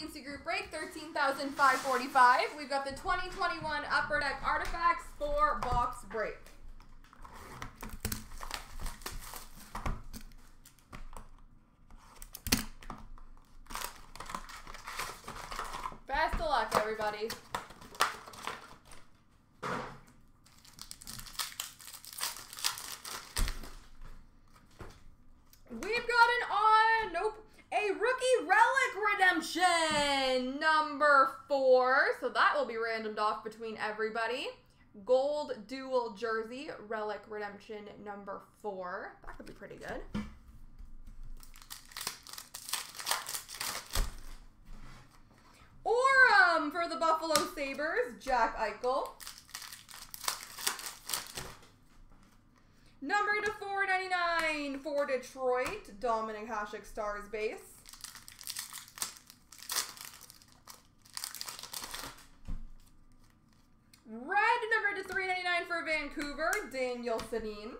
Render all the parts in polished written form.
Fantasy Group Break, 13,545. We've got the 2021 Upper Deck Artifacts 4-box break. Best of luck, everybody. We've got a rookie relic redemption, number 4. So that will be randomed off between everybody. Gold dual jersey, relic redemption, number 4. That could be pretty good. Orem for the Buffalo Sabres, Jack Eichel. Number to 499 for Detroit, Dominik Hasek, Stars base. Red number to 399 for Vancouver, Daniel Sedin.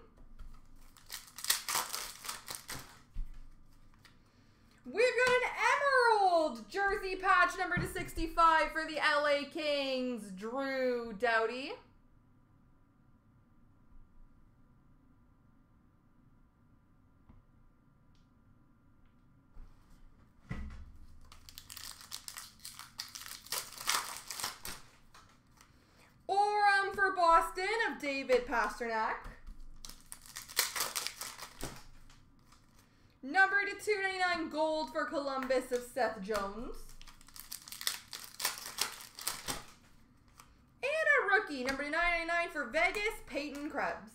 We've got an emerald jersey patch number to 65 for the LA Kings, Drew Doughty. Boston of David Pasternak. Number to 299 gold for Columbus of Seth Jones. And a rookie, number to 999 for Vegas, Peyton Krebs.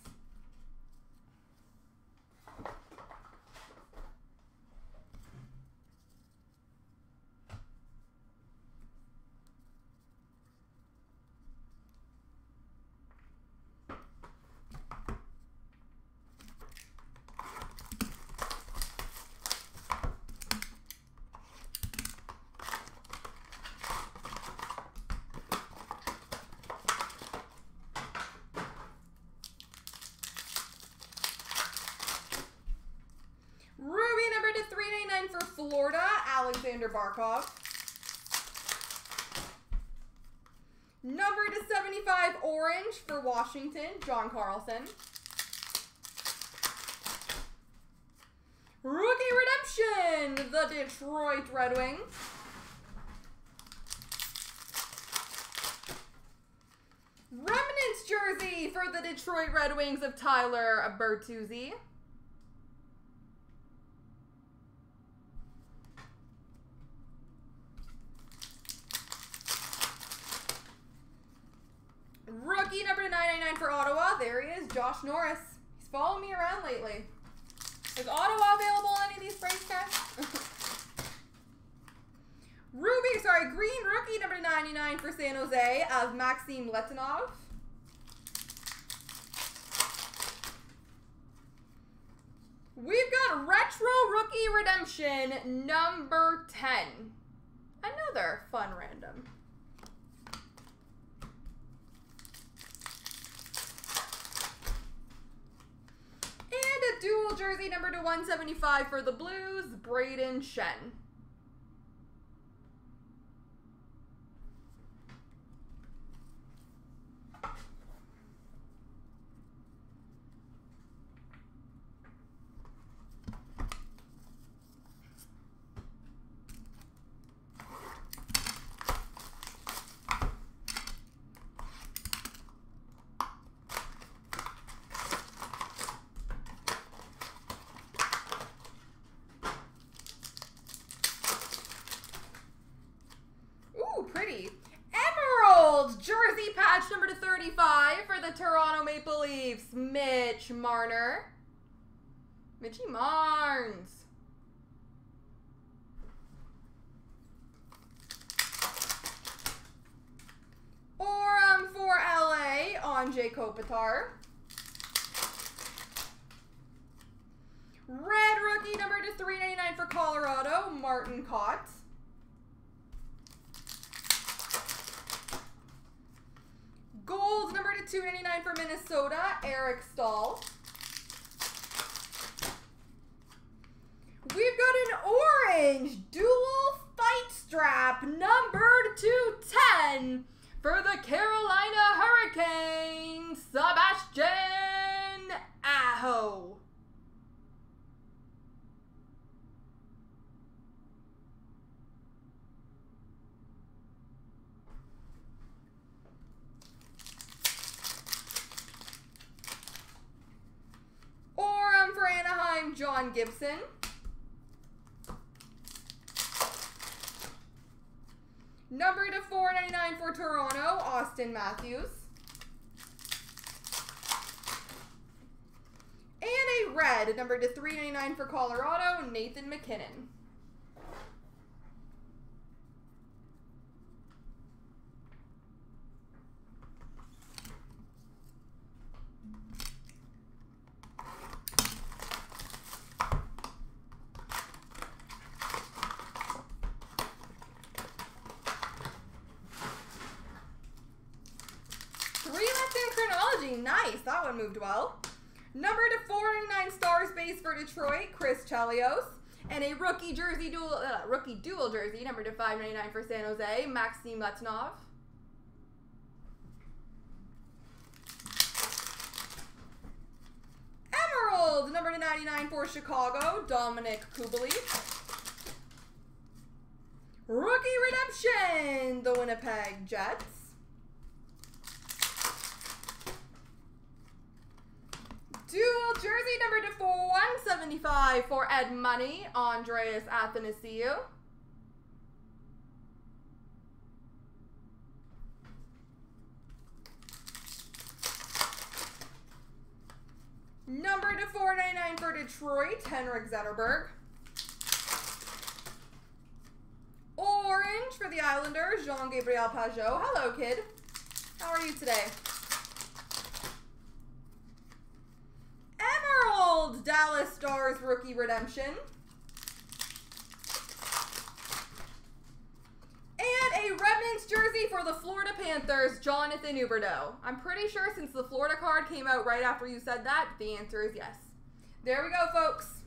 Florida, Alexander Barkov. Number to 75, orange for Washington, John Carlson. Rookie redemption, the Detroit Red Wings. Remnants jersey for the Detroit Red Wings of Tyler Bertuzzi. Rookie number 999 for Ottawa. There he is, Josh Norris. He's following me around lately. Is Ottawa available on any of these breaks, guys? green rookie number 99 for San Jose of Maxim Letunov. We've got retro rookie redemption number 10. Another fun random. Dual jersey number to 175 for the Blues, Braden Shen. Jersey patch number to 35 for the Toronto Maple Leafs, Mitch Marner. Mitchie Marnes. Orem for LA, Anze Kopitar. Red rookie number to 399 for Colorado, Martin Cott. Gold number to 299 for Minnesota, Eric Staal. We've got an orange dual fight strap cap numbered to 10 for the Carolina Hurricanes, Sebastian Aho. Orem for Anaheim, John Gibson. Number to 499 for Toronto, Austin Matthews. And a red, number to 399 for Colorado, Nathan McKinnon. Nice, that one moved well. Number to 499 Stars base for Detroit, Chris Chelios, and a rookie dual jersey, number to 599 for San Jose, Maxim Letunov. Emerald, number to 99 for Chicago, Dominic Kubelik. Rookie redemption, the Winnipeg Jets. Dual jersey number to 175 for Ed Money, Andreas Athanasiou. Number to 499 for Detroit, Henrik Zetterberg. Orange for the Islanders, Jean-Gabriel Pajot. Hello, kid. How are you today? Dallas Stars rookie redemption. And a Remnants jersey for the Florida Panthers, Jonathan Huberdeau. I'm pretty sure since the Florida card came out right after you said that, the answer is yes. There we go, folks.